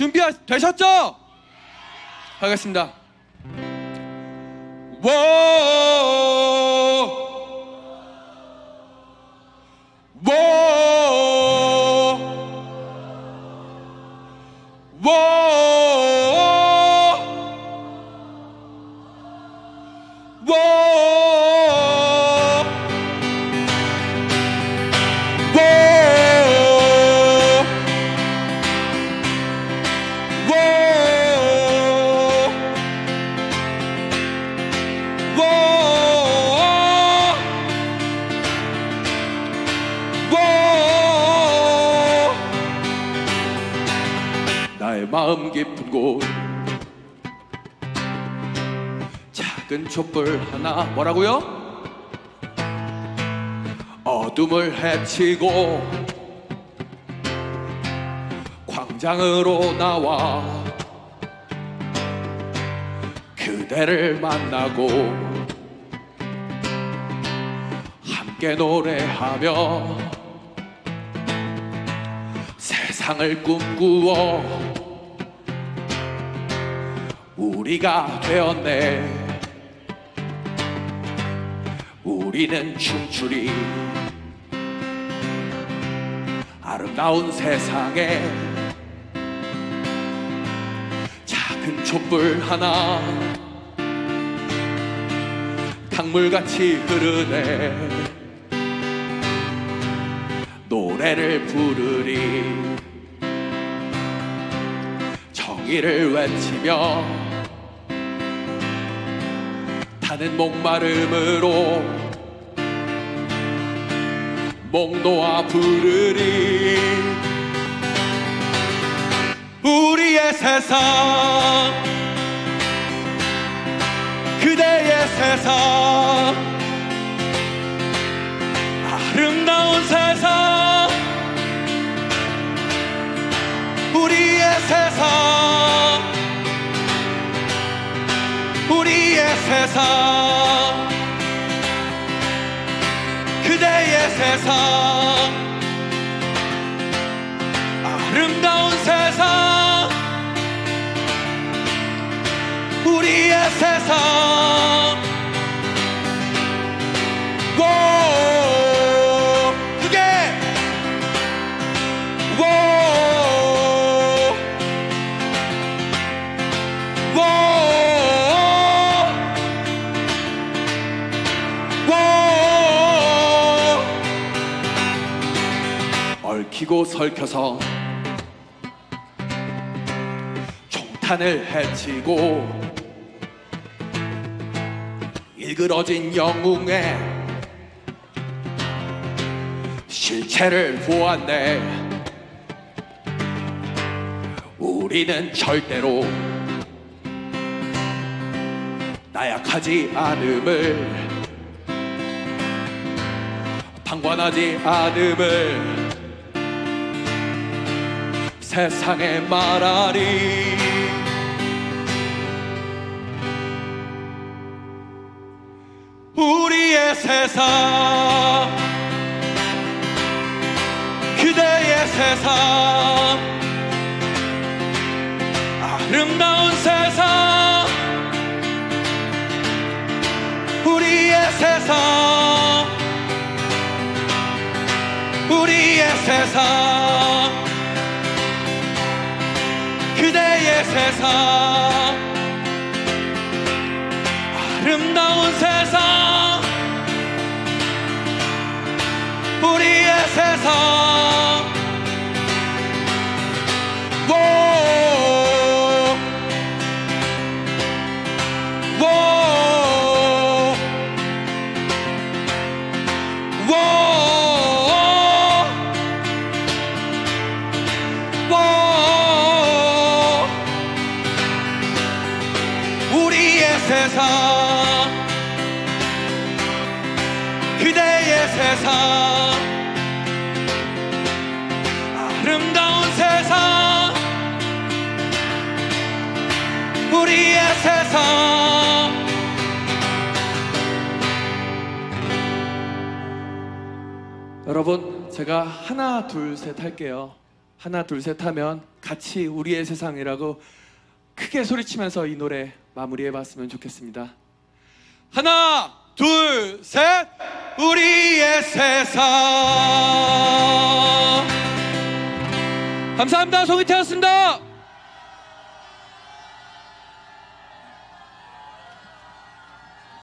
준비되셨죠? 가겠습니다. 나의 마음 깊은 곳 작은 촛불 하나 뭐라고요? 어둠을 헤치고 광장으로 나와 그대를 만나고 함께 노래하며 세상을 꿈꾸어 우리가 되었네. 우리는 춤추리 아름다운 세상에 작은 촛불 하나 강물같이 흐르네. 노래를 부르리 정의를 외치며 타는 목마름으로 목 놓아 부르리. 우리의 세상 그대의 세상 아름다운 세상 우리의 세상 세상 그대의 세상 아름다운 세상 우리의 세상 고 그게 고 얽히고 설켜서 총탄을 헤치고 일그러진 영웅의 실체를 보았네. 우리는 절대로 나약하지 않음을 방관하지 않음을 세상에 말하리. 우리의 세상 그대의 세상 아름다운 세상 우리의 세상 우리의 세상 그대의 세상 아름다운 세상 우리의 세상 세상 그대의 세상 아름다운 세상 우리의 세상 여러분 제가 하나 둘 셋 할게요. 하나 둘 셋 하면 같이 우리의 세상이라고 크게 소리치면서 이 노래 마무리해봤으면 좋겠습니다. 하나 둘 셋 우리의 세상. 감사합니다. 송희태.